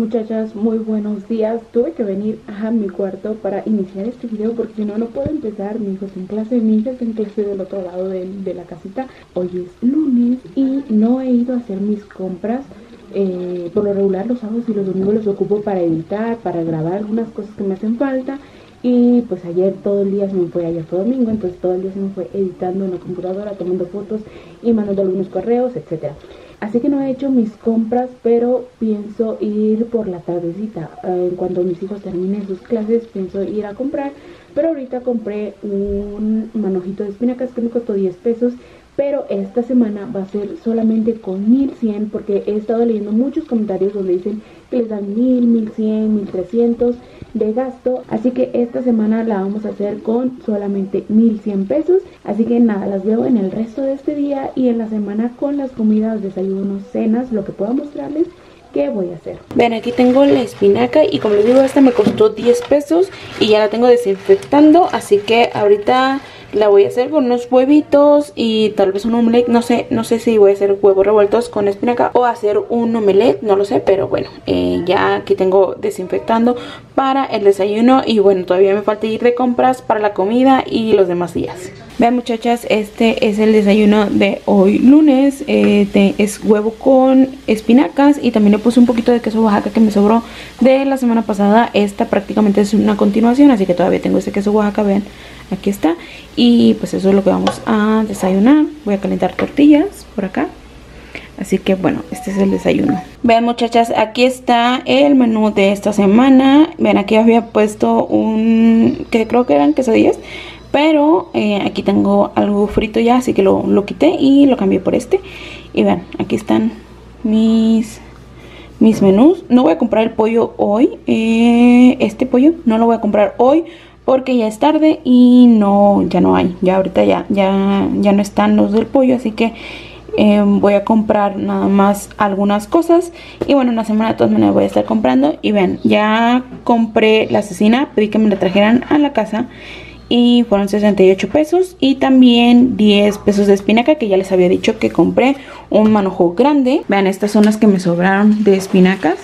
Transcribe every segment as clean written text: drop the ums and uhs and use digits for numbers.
Muchachas, muy buenos días. Tuve que venir a mi cuarto para iniciar este video porque si no, no puedo empezar. Mi hijo está en clase, mi hija está en clase del otro lado de la casita. Hoy es lunes y no he ido a hacer mis compras. Por lo regular los sábados y los domingos los ocupo para editar, para grabar algunas cosas que me hacen falta. Y pues ayer todo el día se me fue, ayer fue domingo, entonces todo el día se me fue editando en la computadora, tomando fotos y mandando algunos correos, etcétera. Así que no he hecho mis compras, pero pienso ir por la tardecita. En cuanto mis hijos terminen sus clases, pienso ir a comprar. Pero ahorita compré un manojito de espinacas que me costó 10 pesos. Pero esta semana va a ser solamente con 1100 porque he estado leyendo muchos comentarios donde dicen que les dan 1000, 1100, 1300 de gasto. Así que esta semana la vamos a hacer con solamente 1100 pesos. Así que nada, las veo en el resto de este día y en la semana con las comidas, desayunos, cenas, lo que pueda mostrarles. ¿Qué voy a hacer? Ven, aquí tengo la espinaca y como les digo, esta me costó 10 pesos y ya la tengo desinfectando. Así que ahorita la voy a hacer con unos huevitos y tal vez un omelette. No sé si voy a hacer huevos revueltos con espinaca o hacer un omelette, no lo sé. Pero bueno, ya aquí tengo desinfectando para el desayuno. Y bueno, todavía me falta ir de compras para la comida y los demás días. Vean, muchachas, este es el desayuno de hoy lunes. Es huevo con espinacas y también le puse un poquito de queso Oaxaca que me sobró de la semana pasada. Esta prácticamente es una continuación, así que todavía tengo este queso Oaxaca, vean, aquí está. Y pues eso es lo que vamos a desayunar. Voy a calentar tortillas por acá. Así que bueno, este es el desayuno. Vean, muchachas, aquí está el menú de esta semana. Vean, aquí había puesto un... que creo que eran quesadillas. Pero aquí tengo algo frito ya, así que lo quité y lo cambié por este. Y vean, aquí están mis menús. No voy a comprar el pollo hoy. Este pollo no lo voy a comprar hoy porque ya es tarde y no, ya no hay. Ya ahorita ya no están los del pollo, así que voy a comprar nada más algunas cosas. Y bueno, en la semana de todas maneras voy a estar comprando. Y vean, ya compré la cecina, pedí que me la trajeran a la casa. Y fueron 68 pesos y también 10 pesos de espinaca que ya les había dicho que compré un manojo grande. Vean, estas son las que me sobraron de espinacas.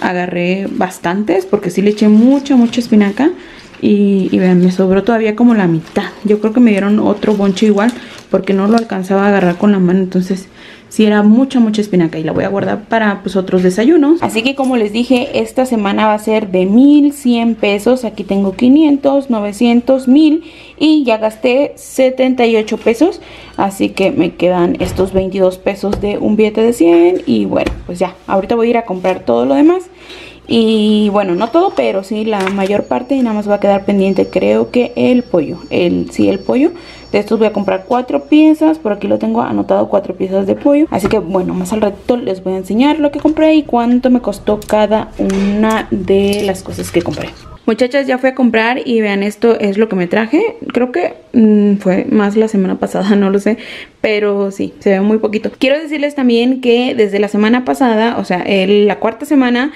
Agarré bastantes porque sí le eché mucha espinaca. Y vean, me sobró todavía como la mitad. Yo creo que me dieron otro bonche igual porque no lo alcanzaba a agarrar con la mano. Entonces sí era mucha espinaca y la voy a guardar para pues otros desayunos. Así que como les dije, esta semana va a ser de 1100 pesos. Aquí tengo 500, 900, 1000 y ya gasté 78 pesos. Así que me quedan estos 22 pesos de un billete de 100 y bueno, pues ya. Ahorita voy a ir a comprar todo lo demás. Y bueno, no todo, pero sí la mayor parte. Y nada más va a quedar pendiente, creo que el pollo. El pollo. De estos voy a comprar 4 piezas. Por aquí lo tengo anotado, 4 piezas de pollo. Así que bueno, más al rato les voy a enseñar lo que compré y cuánto me costó cada una de las cosas que compré. Muchachas, ya fui a comprar y vean, esto es lo que me traje. Creo que fue más la semana pasada, no lo sé. Pero sí, se ve muy poquito. Quiero decirles también que desde la semana pasada, o sea, la cuarta semana,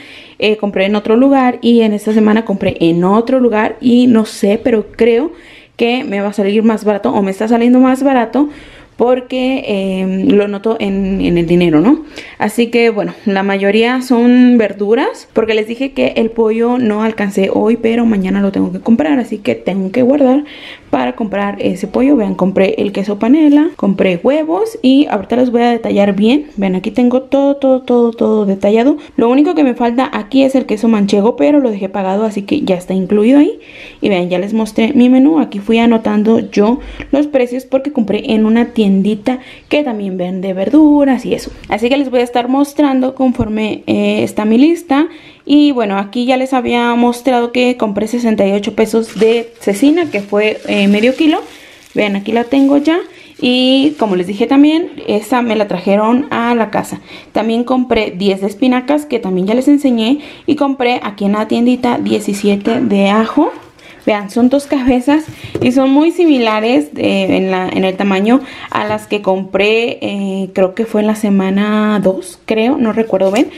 compré en otro lugar. Y en esta semana compré en otro lugar. Y no sé, pero creo que me va a salir más barato o me está saliendo más barato. Porque lo noto en el dinero, ¿no? Así que bueno, la mayoría son verduras. Porque les dije que el pollo no alcancé hoy, pero mañana lo tengo que comprar. Así que tengo que guardar para comprar ese pollo. Vean, compré el queso panela, compré huevos y ahorita los voy a detallar bien. Vean, aquí tengo todo detallado. Lo único que me falta aquí es el queso manchego, pero lo dejé pagado, así que ya está incluido ahí. Y vean, ya les mostré mi menú. Aquí fui anotando yo los precios porque compré en una tiendita que también vende verduras y eso. Así que les voy a estar mostrando conforme está mi lista. Y bueno, aquí ya les había mostrado que compré 68 pesos de cecina, que fue medio kilo. Vean, aquí la tengo ya. Y como les dije también, esa me la trajeron a la casa. También compré 10 de espinacas, que también ya les enseñé. Y compré aquí en la tiendita 17 de ajo. Vean, son dos cabezas y son muy similares en el tamaño a las que compré, creo que fue en la semana 2, creo, no recuerdo, ven.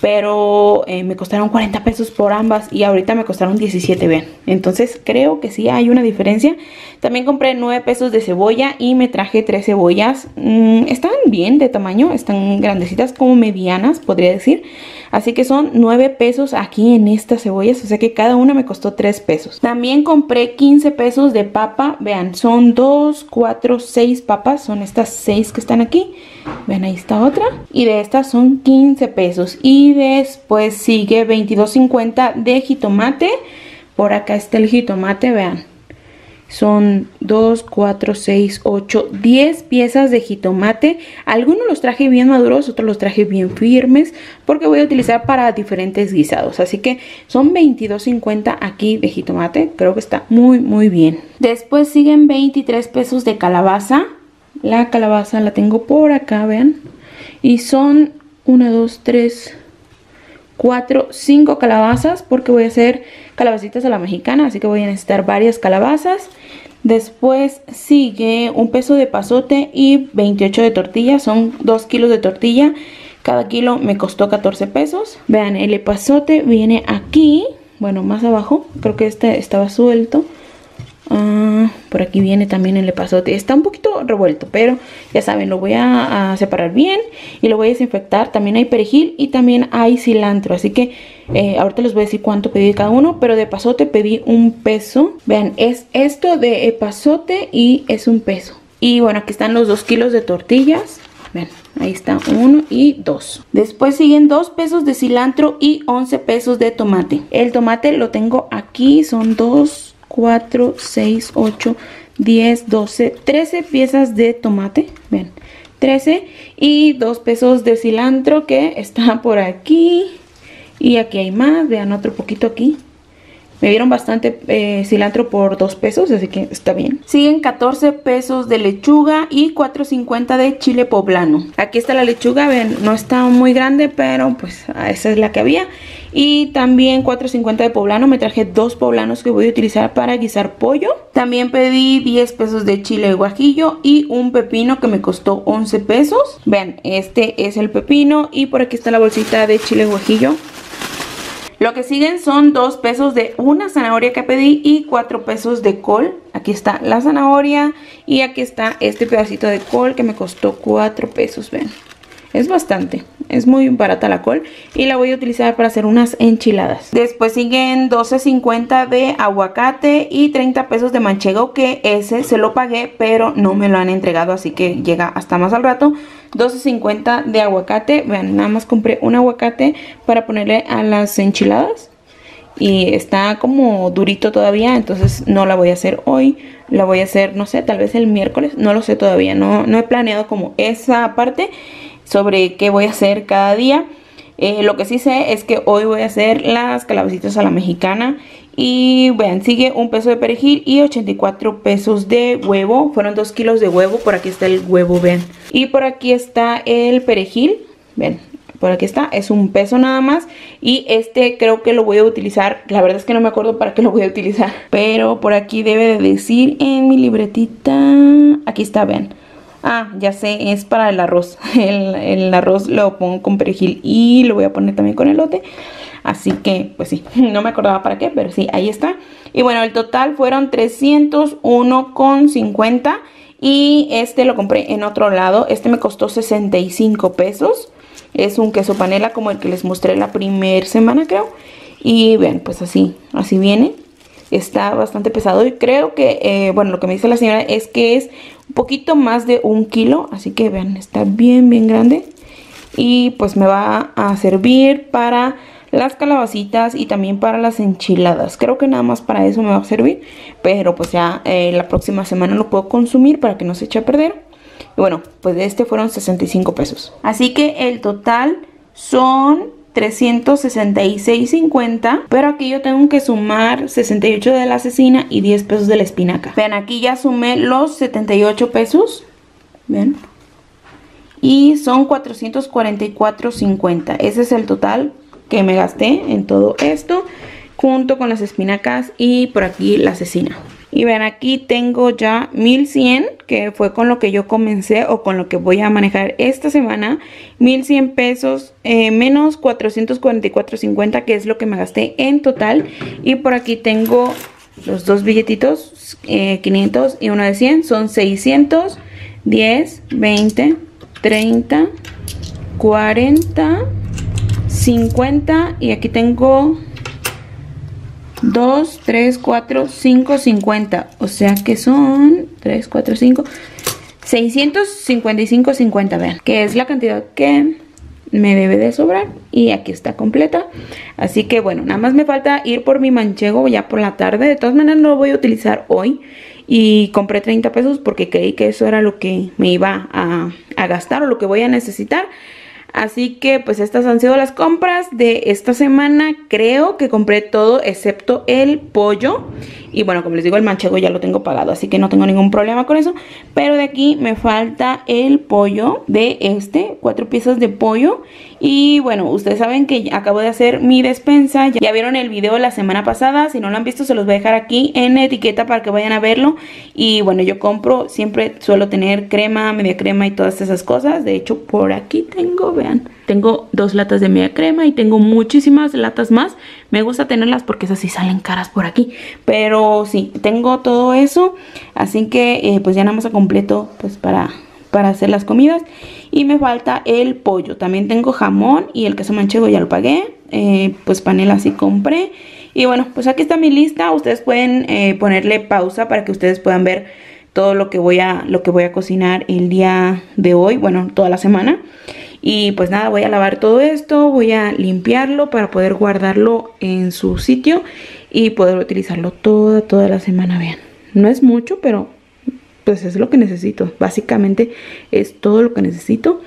Pero me costaron 40 pesos por ambas y ahorita me costaron 17, ven. Entonces creo que sí hay una diferencia. También compré 9 pesos de cebolla y me traje 3 cebollas. Están bien de tamaño, están grandecitas, como medianas, podría decir. Así que son 9 pesos aquí en estas cebollas, o sea que cada una me costó 3 pesos. También compré 15 pesos de papa, vean, son 2, 4, 6 papas, son estas 6 que están aquí. Vean, ahí está otra. Y de estas son 15 pesos. Y después sigue 22.50 de jitomate. Por acá está el jitomate, vean. Son 2, 4, 6, 8, 10 piezas de jitomate. Algunos los traje bien maduros, otros los traje bien firmes, porque voy a utilizar para diferentes guisados. Así que son 22.50 aquí de jitomate. Creo que está muy, muy bien. Después siguen 23 pesos de calabaza. La calabaza la tengo por acá, vean. Y son 1, 2, 3... 4, 5 calabazas, porque voy a hacer calabacitas a la mexicana, así que voy a necesitar varias calabazas. Después sigue un peso de pasote y 28 de tortilla, son 2 kilos de tortilla, cada kilo me costó 14 pesos. Vean, el epazote viene aquí, bueno, más abajo, creo que este estaba suelto. Por aquí viene también el epazote. Está un poquito revuelto, pero ya saben, lo voy a separar bien y lo voy a desinfectar. También hay perejil y también hay cilantro, así que ahorita les voy a decir cuánto pedí cada uno, pero de epazote pedí un peso. Vean, es esto de epazote y es un peso. Y bueno, aquí están los 2 kilos de tortillas. Vean, ahí está 1 y 2. Después siguen 2 pesos de cilantro y 11 pesos de tomate. El tomate lo tengo aquí, son 2... 4, 6, 8, 10, 12, 13 piezas de tomate. Vean, 13 y 2 pesos de cilantro que está por aquí. Y aquí hay más, vean, otro poquito aquí. Me dieron bastante cilantro por 2 pesos, así que está bien. Siguen 14 pesos de lechuga y 4.50 de chile poblano. Aquí está la lechuga, ven, no está muy grande, pero pues esa es la que había. Y también 4.50 de poblano, me traje 2 poblanos que voy a utilizar para guisar pollo. También pedí 10 pesos de chile guajillo y un pepino que me costó 11 pesos. Vean, este es el pepino y por aquí está la bolsita de chile guajillo. Lo que siguen son 2 pesos de una zanahoria que pedí y 4 pesos de col. Aquí está la zanahoria y aquí está este pedacito de col que me costó 4 pesos, ven. Es bastante, es muy barata la col y la voy a utilizar para hacer unas enchiladas. Después siguen 12.50 de aguacate y 30 pesos de manchego, que ese se lo pagué pero no me lo han entregado, así que llega hasta más al rato. 12.50 de aguacate, vean, nada más compré un aguacate para ponerle a las enchiladas y está como durito todavía, entonces no la voy a hacer hoy, la voy a hacer, no sé, tal vez el miércoles, no lo sé todavía, no he planeado como esa parte sobre qué voy a hacer cada día. Lo que sí sé es que hoy voy a hacer las calabacitas a la mexicana. Y vean, sigue un peso de perejil y 84 pesos de huevo. Fueron 2 kilos de huevo. Por aquí está el huevo, vean. Y por aquí está el perejil. Vean, por aquí está. Es un peso nada más. Y este creo que lo voy a utilizar. La verdad es que no me acuerdo para qué lo voy a utilizar. Pero por aquí debe de decir en mi libretita. Aquí está, vean. Ah, ya sé, es para el arroz. El arroz lo pongo con perejil y lo voy a poner también con elote. Así que, pues sí, no me acordaba para qué, pero sí, ahí está. Y bueno, el total fueron 301.50 y este lo compré en otro lado. Este me costó 65 pesos. Es un queso panela como el que les mostré la primera semana, creo. Y vean, pues así viene. Está bastante pesado y creo que, bueno, lo que me dice la señora es que es un poquito más de 1 kilo. Así que vean, está bien, bien grande. Y pues me va a servir para las calabacitas y también para las enchiladas. Creo que nada más para eso me va a servir. Pero pues ya la próxima semana lo puedo consumir para que no se eche a perder. Y bueno, pues de este fueron 65 pesos. Así que el total son 366.50, pero aquí yo tengo que sumar 68 de la cecina y 10 pesos de la espinaca. Vean, aquí ya sumé los 78 pesos. Vean. Y son 444.50. Ese es el total que me gasté en todo esto. junto con las espinacas y por aquí la cecina. Y vean, aquí tengo ya 1100, que fue con lo que yo comencé o con lo que voy a manejar esta semana. 1100 pesos menos 444.50, que es lo que me gasté en total. Y por aquí tengo los dos billetitos, 500 y uno de 100. Son 600, 10, 20, 30, 40, 50. Y aquí tengo 2, 3, 4, 5, 50. O sea que son 3, 4, 5, 655, 50. Vean, que es la cantidad que me debe de sobrar. Y aquí está completa. Así que bueno, nada más me falta ir por mi manchego ya por la tarde. De todas maneras no lo voy a utilizar hoy. Y compré 30 pesos porque creí que eso era lo que me iba a gastar o lo que voy a necesitar. Así que pues estas han sido las compras de esta semana. Creo que compré todo excepto el pollo. Y bueno, como les digo, el manchego ya lo tengo pagado, así que no tengo ningún problema con eso. Pero de aquí me falta el pollo de 4 piezas de pollo. Y bueno, ustedes saben que acabo de hacer mi despensa. Ya vieron el video la semana pasada. Si no lo han visto, se los voy a dejar aquí en etiqueta para que vayan a verlo. Y bueno, yo compro, siempre suelo tener crema, media crema y todas esas cosas. De hecho, por aquí tengo, vean, tengo 2 latas de media crema y tengo muchísimas latas más. Me gusta tenerlas porque esas sí salen caras por aquí. Pero sí, tengo todo eso. Así que pues ya nada más a completo pues para hacer las comidas. Y me falta el pollo. También tengo jamón y el queso manchego ya lo pagué. Pues panela sí compré. Y bueno, pues aquí está mi lista. Ustedes pueden ponerle pausa para que ustedes puedan ver todo lo que voy a cocinar el día de hoy. Bueno, toda la semana. Y pues nada, voy a lavar todo esto, voy a limpiarlo para poder guardarlo en su sitio y poder utilizarlo toda la semana. Vean, no es mucho, pero pues es lo que necesito. Básicamente es todo lo que necesito.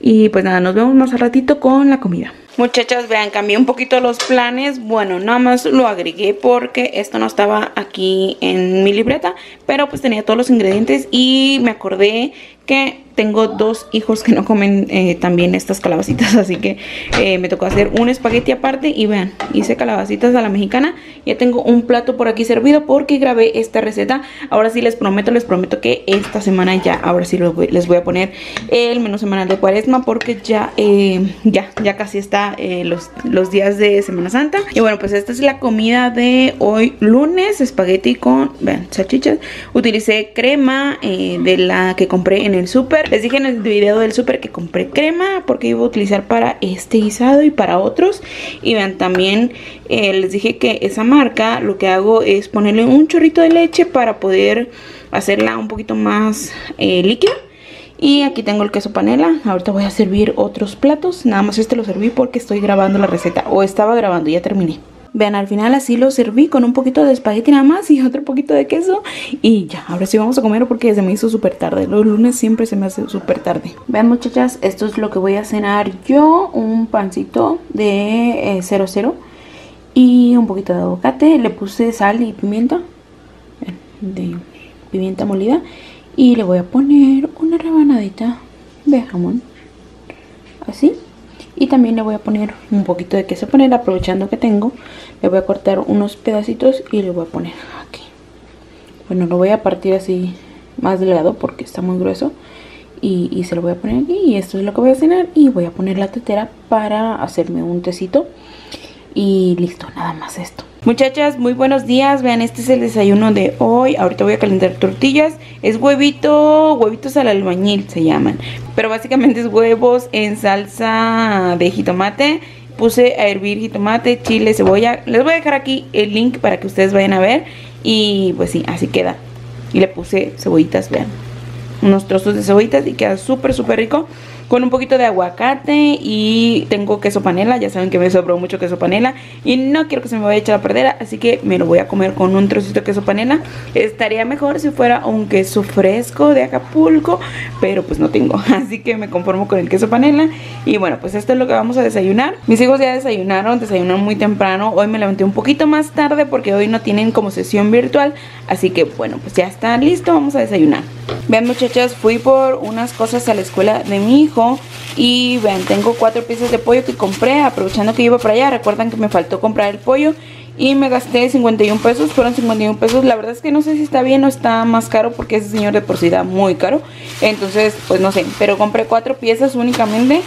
Y pues nada, nos vemos más al ratito con la comida. Muchachas, vean, cambié un poquito los planes. Bueno, nada más lo agregué porque esto no estaba aquí en mi libreta. Pero pues tenía todos los ingredientes y me acordé que tengo 2 hijos que no comen también estas calabacitas. Así que me tocó hacer un espagueti aparte. Y vean, hice calabacitas a la mexicana. Ya tengo un plato por aquí servido porque grabé esta receta. Ahora sí les prometo que esta semana ya, ahora sí les voy a poner el menú semanal de Cuaresma. Porque ya casi está los días de Semana Santa. Y bueno, pues esta es la comida de hoy lunes. Espagueti con, vean, salchichas. Utilicé crema de la que compré en el súper. Les dije en el video del súper que compré crema porque iba a utilizar para este guisado y para otros. Y vean, también les dije que esa marca, lo que hago es ponerle un chorrito de leche para poder hacerla un poquito más líquida. Y aquí tengo el queso panela. Ahorita voy a servir otros platos. Nada más lo serví porque estoy grabando la receta. O estaba grabando, ya terminé. Vean, al final así lo serví con un poquito de espagueti nada más y otro poquito de queso. Y ya, ahora sí vamos a comer porque se me hizo súper tarde. Los lunes siempre se me hace súper tarde. Vean, muchachas, esto es lo que voy a cenar yo. Un pancito de 00 y un poquito de aguacate. Le puse sal y pimienta. De pimienta molida. Y le voy a poner una rebanadita de jamón, así. Y también le voy a poner un poquito de queso panela, aprovechando que tengo. Le voy a cortar unos pedacitos y le voy a poner aquí. Bueno, lo voy a partir así más delgado porque está muy grueso. Y se lo voy a poner aquí. Y esto es lo que voy a cenar. Y voy a poner la tetera para hacerme un tecito. Y listo, nada más esto. Muchachas, muy buenos días. Vean, este es el desayuno de hoy. Ahorita voy a calentar tortillas. Es huevitos al albañil se llaman. Pero básicamente es huevos en salsa de jitomate. Puse a hervir jitomate, chile, cebolla. Les voy a dejar aquí el link para que ustedes vayan a ver. Y pues sí, así queda. Y le puse cebollitas, vean. Unos trozos de cebollitas y queda súper, súper rico. Con un poquito de aguacate y tengo queso panela. Ya saben que me sobró mucho queso panela. Y no quiero que se me vaya a echar a perder. Así que me lo voy a comer con un trocito de queso panela. Estaría mejor si fuera un queso fresco de Acapulco. Pero pues no tengo. Así que me conformo con el queso panela. Y bueno, pues esto es lo que vamos a desayunar. Mis hijos ya desayunaron muy temprano. Hoy me levanté un poquito más tarde porque hoy no tienen como sesión virtual. Así que bueno, pues ya está listo. Vamos a desayunar. Vean, muchachas, fui por unas cosas a la escuela de mi hijo. Y vean, tengo 4 piezas de pollo que compré aprovechando que iba para allá. Recuerdan que me faltó comprar el pollo. y me gasté 51 pesos, fueron 51 pesos. La verdad es que no sé si está bien o está más caro, porque ese señor de por sí da muy caro. Entonces, pues no sé, pero compré 4 piezas únicamente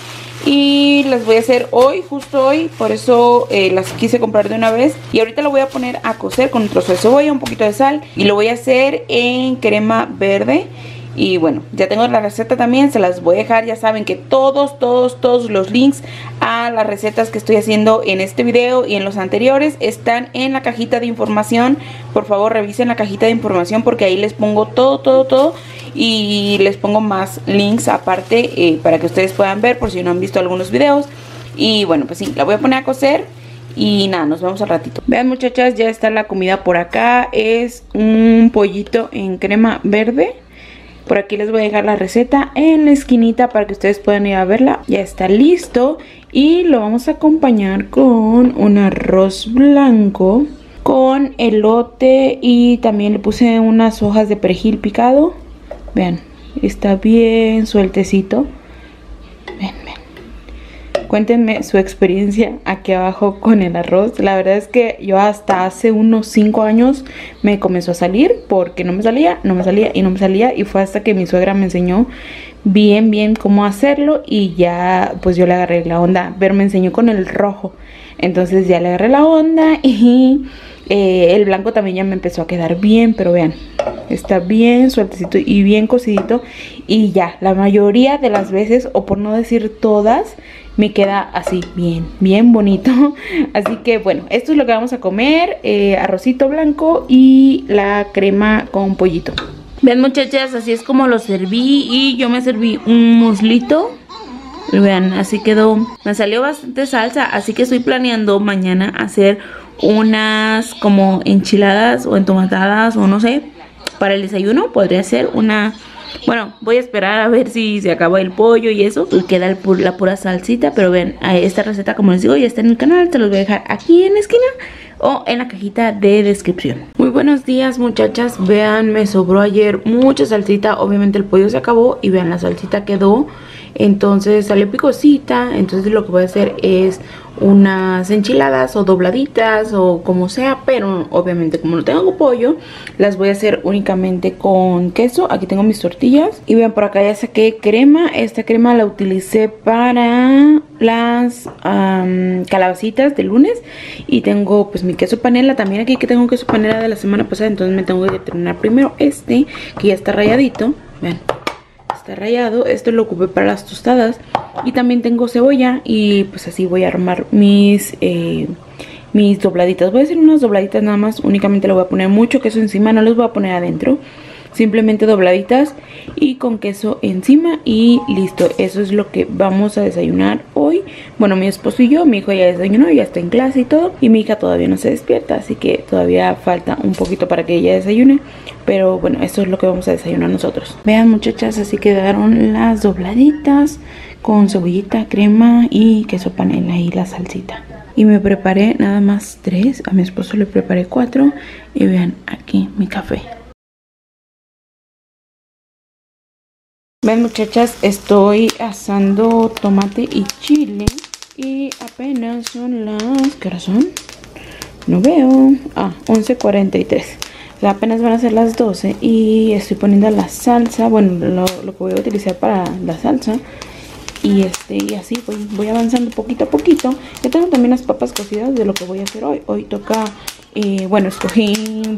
y las voy a hacer hoy, justo hoy. Por eso las quise comprar de una vez. Y ahorita lo voy a poner a cocer con un trozo de cebolla, un poquito de sal, y lo voy a hacer en crema verde. Y bueno, ya tengo la receta también, se las voy a dejar. Ya saben que todos los links a las recetas que estoy haciendo en este video y en los anteriores están en la cajita de información. Por favor, revisen la cajita de información, porque ahí les pongo todo. Y les pongo más links aparte para que ustedes puedan ver, por si no han visto algunos videos. Y bueno, pues sí, la voy a poner a cocer. Y nada, nos vemos al ratito. Vean, muchachas, ya está la comida por acá. Es un pollito en crema verde. Por aquí les voy a dejar la receta en la esquinita para que ustedes puedan ir a verla. Ya está listo. Y lo vamos a acompañar con un arroz blanco, con elote, y también le puse unas hojas de perejil picado. Vean, está bien sueltecito. Vean, vean. Cuéntenme su experiencia aquí abajo con el arroz. La verdad es que yo hasta hace unos 5 años me comenzó a salir, porque no me salía. Y fue hasta que mi suegra me enseñó bien cómo hacerlo, y ya pues yo le agarré la onda. Pero me enseñó con el rojo, entonces ya le agarré la onda. Y el blanco también ya me empezó a quedar bien, pero vean, está bien sueltecito y bien cocidito. Y ya, la mayoría de las veces, o por no decir todas, me queda así, bien bonito. Así que bueno, esto es lo que vamos a comer. Arrocito blanco y la crema con pollito. Vean, muchachas, así es como lo serví. Y yo me serví un muslito. Vean, así quedó. Me salió bastante salsa, así que estoy planeando mañana hacer unas como enchiladas o entomatadas, o no sé. Para el desayuno podría ser una... Bueno, voy a esperar a ver si se acaba el pollo y eso, y queda la pura salsita. Pero ven, esta receta, como les digo, ya está en el canal. Te los voy a dejar aquí en la esquina o en la cajita de descripción. Muy buenos días, muchachas. Vean, me sobró ayer mucha salsita. Obviamente el pollo se acabó y vean, la salsita quedó. Entonces salió picosita. Entonces lo que voy a hacer es unas enchiladas o dobladitas o como sea, pero obviamente como no tengo pollo, las voy a hacer únicamente con queso. Aquí tengo mis tortillas y vean, por acá ya saqué crema. Esta crema la utilicé para las calabacitas del lunes, y tengo pues mi queso panela también aquí, que tengo queso panela de la semana pasada. Entonces me tengo que terminar primero este, que ya está rayadito. Vean, está rayado. Esto lo ocupé para las tostadas. Y también tengo cebolla, y pues así voy a armar mis dobladitas. Voy a hacer unas dobladitas nada más. Únicamente le voy a poner mucho queso encima, no los voy a poner adentro, simplemente dobladitas y con queso encima, y listo. Eso es lo que vamos a desayunar hoy. Bueno, mi esposo y yo. Mi hijo ya desayunó, ya está en clase y todo, y mi hija todavía no se despierta, así que todavía falta un poquito para que ella desayune. Pero bueno, eso es lo que vamos a desayunar nosotros. Vean, muchachas, así quedaron las dobladitas con cebollita, crema y queso panela y la salsita. Y me preparé nada más 3, a mi esposo le preparé 4. Y vean aquí mi café. Ven, muchachas, estoy asando tomate y chile. Y apenas son las... ¿Qué hora son? No veo. Ah, 11:43. O sea, apenas van a ser las 12. Y estoy poniendo la salsa. Bueno, lo que voy a utilizar para la salsa. Y y así voy avanzando poquito a poquito. Yo tengo también las papas cocidas de lo que voy a hacer hoy. Hoy toca... bueno, escogí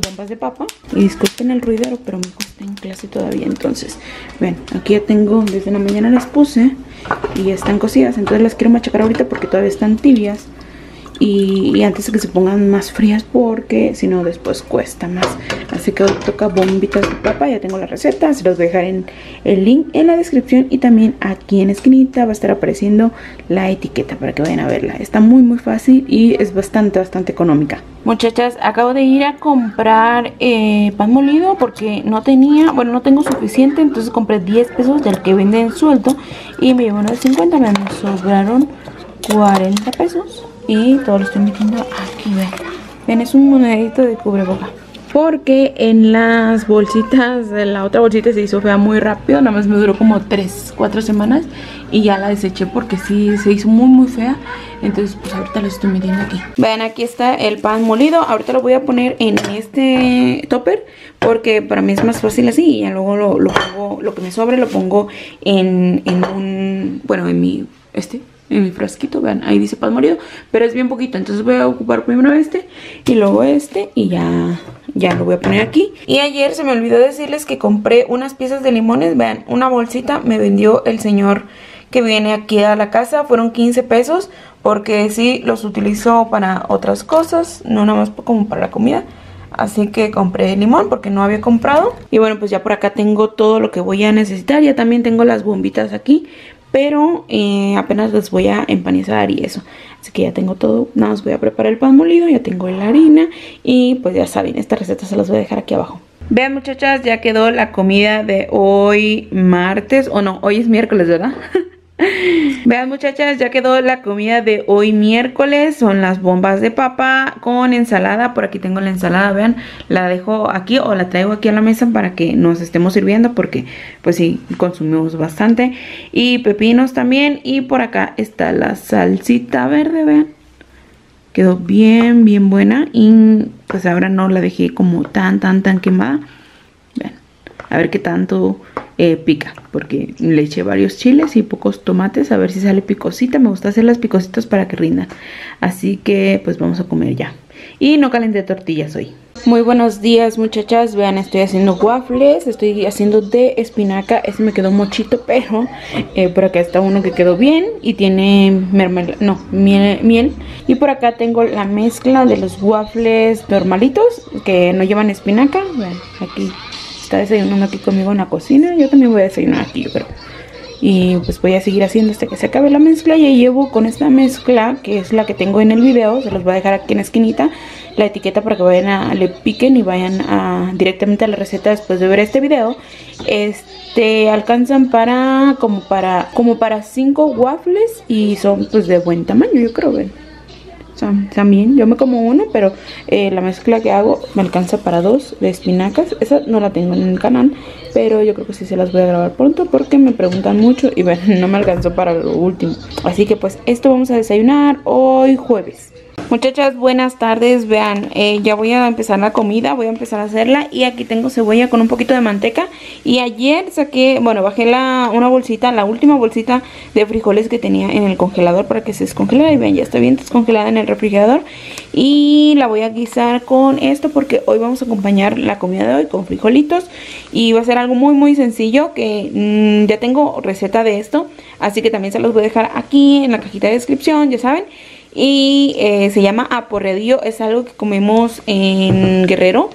bombas de papa. Y disculpen el ruidero, pero mi hijo está en clase todavía. Entonces, ven, aquí ya tengo, desde la mañana las puse y ya están cocidas. Entonces las quiero machacar ahorita porque todavía están tibias. Y antes de que se pongan más frías, porque si no después cuesta más. Así que hoy toca bombitas de papa. Ya tengo la receta, se los voy a dejar en el link en la descripción. Y también aquí en la esquinita va a estar apareciendo la etiqueta para que vayan a verla. Está muy fácil y es bastante económica. Muchachas, acabo de ir a comprar pan molido porque no tenía, bueno, no tengo suficiente. Entonces compré 10 pesos del que venden suelto y me llevó uno de 50. Me sobraron 40 pesos y todo lo estoy metiendo aquí. Ven, es un monedito de cubreboca. porque en las bolsitas, de la otra bolsita se hizo fea muy rápido. Nada más me duró como 3-4 semanas y ya la deseché porque sí se hizo muy fea. Entonces pues ahorita lo estoy metiendo aquí. Vean, aquí está el pan molido. Ahorita lo voy a poner en este topper porque para mí es más fácil así. Y ya luego lo que me sobre lo pongo en mi frasquito. Vean, ahí dice pan molido, pero es bien poquito. Entonces voy a ocupar primero este y luego este y ya lo voy a poner aquí. Y ayer se me olvidó decirles que compré unas piezas de limones. Vean, una bolsita me vendió el señor que viene aquí a la casa. Fueron 15 pesos porque sí los utilizo para otras cosas, no nada más como para la comida. Así que compré limón porque no había comprado. Y bueno, pues ya por acá tengo todo lo que voy a necesitar. Ya también tengo las bombitas aquí, pero apenas las voy a empanizar y eso. Así que ya tengo todo. Nada más voy a preparar el pan molido. Ya tengo la harina. Y pues ya saben, esta receta se las voy a dejar aquí abajo. Vean, muchachas, ya quedó la comida de hoy martes. O no, hoy es miércoles, ¿verdad? Vean, muchachas, ya quedó la comida de hoy miércoles. Son las bombas de papa con ensalada. Por aquí tengo la ensalada, vean. La dejo aquí o la traigo aquí a la mesa para que nos estemos sirviendo porque pues sí, consumimos bastante. Y pepinos también. Y por acá está la salsita verde, vean. Quedó bien buena. Y pues ahora no la dejé como tan quemada. Vean, a ver qué tanto... pica, porque le eché varios chiles y pocos tomates, a ver si sale picosita. Me gusta hacer las picositas para que rindan, así que pues vamos a comer ya. Y no calenté tortillas hoy. Muy buenos días, muchachas. Vean, estoy haciendo waffles, estoy haciendo de espinaca. Este me quedó mochito, pero por acá está uno que quedó bien y tiene miel. Y por acá tengo la mezcla de los waffles normalitos que no llevan espinaca. Vean, aquí está desayunando aquí conmigo en la cocina. Yo también voy a desayunar aquí, yo creo. Y pues voy a seguir haciendo hasta que se acabe la mezcla. Ya llevo con esta mezcla, que es la que tengo en el video. Se los voy a dejar aquí en la esquinita la etiqueta para que vayan le piquen y vayan directamente a la receta después de ver este video. Alcanzan para como para 5 waffles y son pues de buen tamaño, yo creo. ¿Ven? También yo me como uno, pero la mezcla que hago me alcanza para 2 de espinacas. Esa no la tengo en el canal, pero yo creo que sí se las voy a grabar pronto porque me preguntan mucho y bueno, no me alcanzó para lo último. Así que pues esto vamos a desayunar hoy jueves. Muchachas, buenas tardes. Vean, ya voy a empezar la comida, voy a empezar a hacerla. Y aquí tengo cebolla con un poquito de manteca. Y ayer saqué, bueno, bajé una bolsita, la última bolsita de frijoles que tenía en el congelador para que se descongelara. Y vean, ya está bien descongelada en el refrigerador. Y la voy a guisar con esto porque hoy vamos a acompañar la comida de hoy con frijolitos. Y va a ser algo muy sencillo que ya tengo receta de esto. Así que también se los voy a dejar aquí en la cajita de descripción, ya saben. Y se llama aporreadillo, es algo que comemos en Guerrero.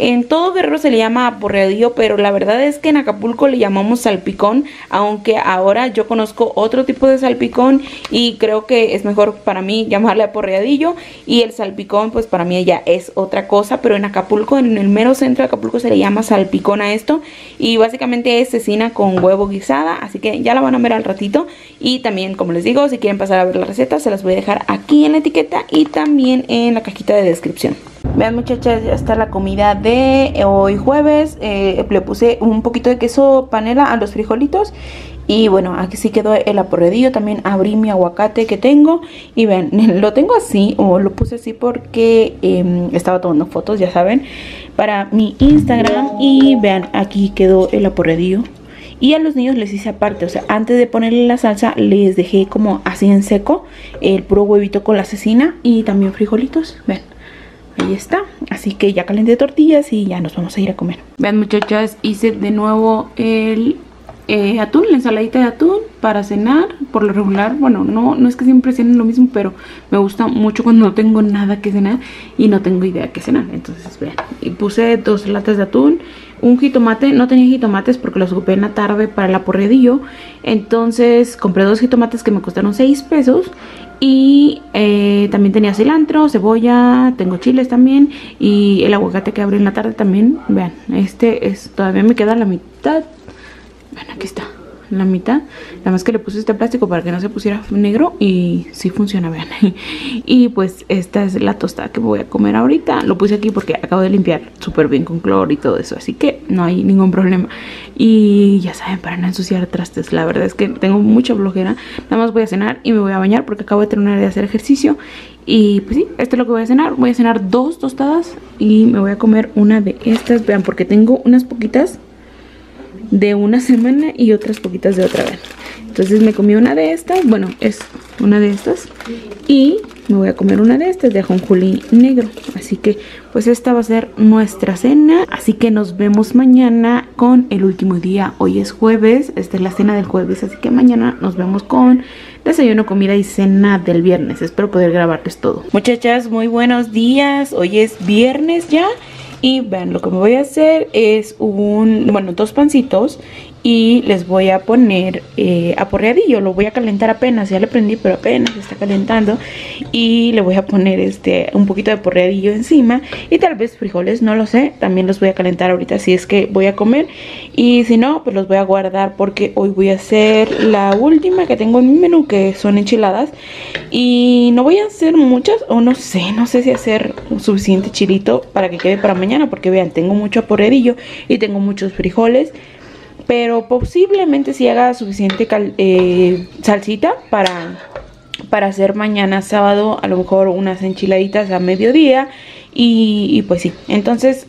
En todo Guerrero se le llama aporreadillo, pero la verdad es que en Acapulco le llamamos salpicón, aunque ahora yo conozco otro tipo de salpicón y creo que es mejor para mí llamarle aporreadillo. Y el salpicón pues para mí ya es otra cosa, pero en Acapulco, en el mero centro de Acapulco, se le llama salpicón a esto. Y básicamente es cecina con huevo guisada, así que ya la van a ver al ratito. Y también, como les digo, si quieren pasar a ver la receta, se las voy a dejar aquí en la etiqueta y también en la cajita de descripción. Vean, muchachas, ya está la comida de hoy jueves. Le puse un poquito de queso panela a los frijolitos. Y bueno, aquí sí quedó el aporreadillo. También abrí mi aguacate que tengo. Y vean, lo tengo así, o lo puse así porque estaba tomando fotos, ya saben, para mi Instagram. Y vean, aquí quedó el aporreadillo. Y a los niños les hice aparte, o sea, antes de ponerle la salsa les dejé como así en seco el puro huevito con la cecina y también frijolitos. Vean, ahí está. Así que ya calenté tortillas y ya nos vamos a ir a comer. Vean, muchachas, hice de nuevo el atún, la ensaladita de atún para cenar. Por lo regular, bueno, no es que siempre cenen lo mismo, pero me gusta mucho cuando no tengo nada que cenar y no tengo idea que cenar. Entonces, vean, y puse 2 latas de atún, un jitomate. No tenía jitomates porque los ocupé en la tarde para el aporreadillo, entonces compré 2 jitomates que me costaron 6 pesos. Y también tenía cilantro, cebolla, tengo chiles también. Y el aguacate que abrí en la tarde también. Vean, todavía me queda la mitad. Vean, aquí está. la mitad, nada más que le puse este plástico para que no se pusiera negro y sí funciona, vean. Y pues esta es la tostada que voy a comer ahorita. Lo puse aquí porque acabo de limpiar súper bien con cloro y todo eso, así que no hay ningún problema. Y ya saben, para no ensuciar trastes, la verdad es que tengo mucha flojera. Nada más voy a cenar y me voy a bañar porque acabo de terminar de hacer ejercicio. Y pues sí, esto es lo que voy a cenar. Voy a cenar 2 tostadas y me voy a comer una de estas. Vean, porque tengo unas poquitas de una semana y otras poquitas de otra vez. Entonces me comí una de estas. Bueno, es una de estas. Y me voy a comer una de estas de ajonjolí negro. Así que pues esta va a ser nuestra cena. Así que nos vemos mañana con el último día. Hoy es jueves. Esta es la cena del jueves. Así que mañana nos vemos con desayuno, comida y cena del viernes. Espero poder grabarles todo. Muchachas, muy buenos días. Hoy es viernes ya. Y vean, lo que me voy a hacer es dos pancitos y les voy a poner aporreadillo. Lo voy a calentar apenas, ya le prendí, pero apenas está calentando. Y le voy a poner un poquito de aporreadillo encima y tal vez frijoles, no lo sé. También los voy a calentar ahorita si es que voy a comer, y si no, pues los voy a guardar porque hoy voy a hacer la última que tengo en mi menú, que son enchiladas. Y no voy a hacer muchas, o no sé si hacer un suficiente chilito para que quede para mañana. Porque vean, tengo mucho aporreadillo y tengo muchos frijoles, pero posiblemente si haga suficiente salsita para hacer mañana sábado a lo mejor unas enchiladitas a mediodía. Y pues sí, entonces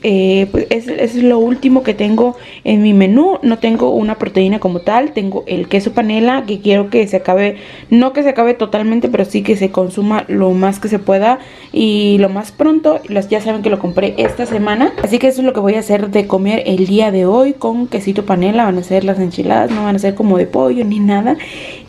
pues es lo último que tengo en mi menú. No tengo una proteína como tal, tengo el queso panela, que quiero que se acabe, no que se acabe totalmente, pero sí que se consuma lo más que se pueda y lo más pronto. Ya saben que lo compré esta semana, así que eso es lo que voy a hacer de comer el día de hoy con quesito panela. Van a ser las enchiladas, no van a ser como de pollo ni nada.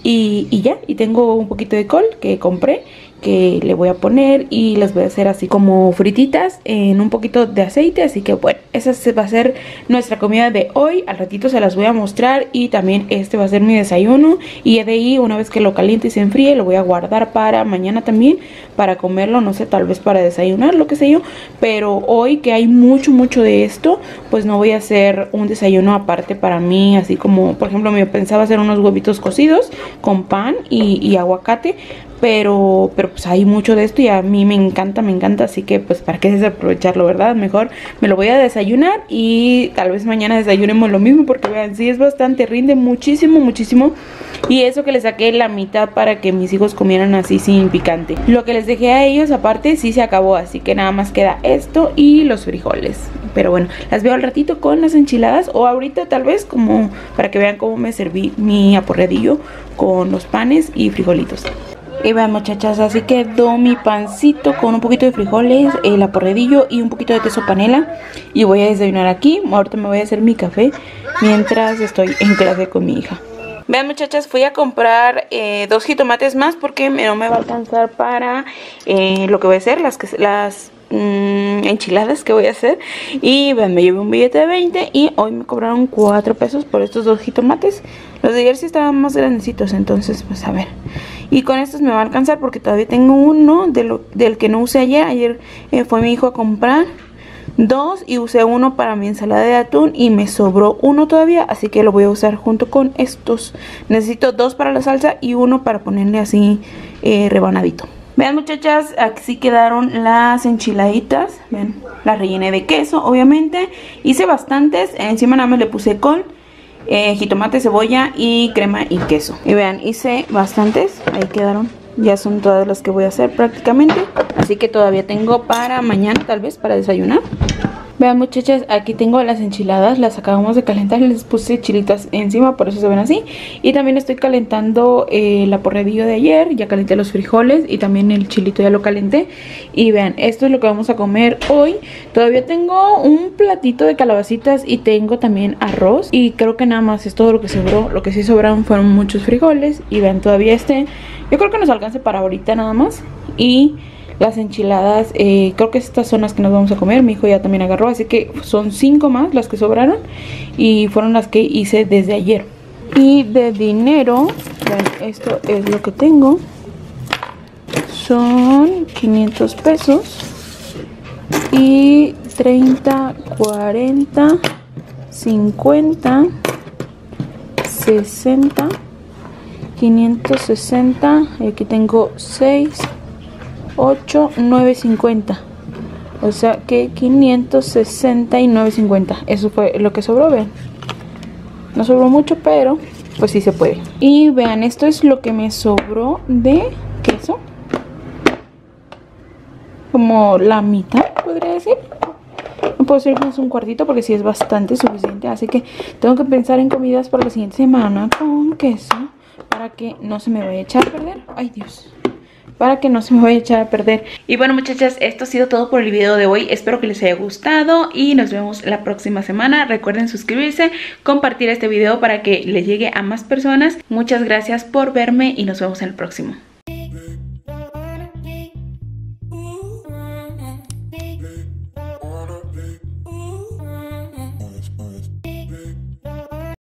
Y ya, y tengo un poquito de col que compré, que le voy a poner, y las voy a hacer así como frititas en un poquito de aceite. Así que bueno, esa va a ser nuestra comida de hoy. Al ratito se las voy a mostrar, y también este va a ser mi desayuno. Y de ahí, una vez que lo caliente y se enfríe, lo voy a guardar para mañana también, para comerlo, no sé, tal vez para desayunar, lo que sé yo. Pero hoy que hay mucho de esto, pues no voy a hacer un desayuno aparte para mí, así como, por ejemplo, me pensaba hacer unos huevitos cocidos con pan y aguacate. Pero pues hay mucho de esto y a mí me encanta, así que pues para qué desaprovecharlo, ¿verdad? Mejor me lo voy a desayunar y tal vez mañana desayunemos lo mismo, porque vean, sí es bastante, rinde muchísimo. Y eso que le saqué la mitad para que mis hijos comieran así sin picante. Lo que les dejé a ellos aparte sí se acabó, así que nada más queda esto y los frijoles. Pero bueno, las veo al ratito con las enchiladas, o ahorita tal vez, como para que vean cómo me serví mi aporreadillo con los panes y frijolitos. Y vean, muchachas, así quedó mi pancito con un poquito de frijoles, el aporreadillo y un poquito de queso panela. Y voy a desayunar aquí. Ahorita me voy a hacer mi café mientras estoy en clase con mi hija. Vean, muchachas, fui a comprar 2 jitomates más porque no me va a alcanzar para lo que voy a hacer, las enchiladas que voy a hacer. Y vean, me llevé un billete de 20 y hoy me cobraron 4 pesos por estos 2 jitomates. Los de ayer sí estaban más grandecitos, entonces pues a ver. Y con estos me va a alcanzar porque todavía tengo uno del que no usé ayer. Ayer fue mi hijo a comprar 2 y usé uno para mi ensalada de atún y me sobró uno todavía, así que lo voy a usar junto con estos. Necesito 2 para la salsa y uno para ponerle así rebanadito. Vean, muchachas, así quedaron las enchiladitas. Vean, las rellené de queso, obviamente. Hice bastantes, encima nada más le puse col, jitomate, cebolla y crema y queso. Y vean, hice bastantes, ahí quedaron. Ya son todas las que voy a hacer prácticamente, así que todavía tengo para mañana tal vez para desayunar. Vean, muchachas, aquí tengo las enchiladas, las acabamos de calentar y les puse chilitas encima, por eso se ven así. Y también estoy calentando el aporreadillo de ayer, ya calenté los frijoles y también el chilito ya lo calenté. Y vean, esto es lo que vamos a comer hoy. Todavía tengo un platito de calabacitas y tengo también arroz. Y creo que nada más es todo lo que sobró. Lo que sí sobraron fueron muchos frijoles. Y vean, todavía yo creo que nos alcance para ahorita nada más. Y las enchiladas, creo que estas son las que nos vamos a comer. Mi hijo ya también agarró, así que son 5 más las que sobraron. Y fueron las que hice desde ayer. Y de dinero, vean, esto es lo que tengo. Son 500 pesos. Y 30, 40, 50, 60, 560, y aquí tengo 6, 8, 9.50. O sea que 560 y 9.50. Eso fue lo que sobró, vean. No sobró mucho, pero pues sí se puede. Y vean, esto es lo que me sobró de queso. Como la mitad, podría decir. No puedo decir que es un cuartito porque sí es bastante suficiente. Así que tengo que pensar en comidas para la siguiente semana con queso. Para que no se me vaya a echar a perder. Ay, Dios. Para que no se me vaya a echar a perder. Y bueno, muchachas, esto ha sido todo por el video de hoy. Espero que les haya gustado y nos vemos la próxima semana. Recuerden suscribirse, compartir este video para que les llegue a más personas. Muchas gracias por verme y nos vemos en el próximo.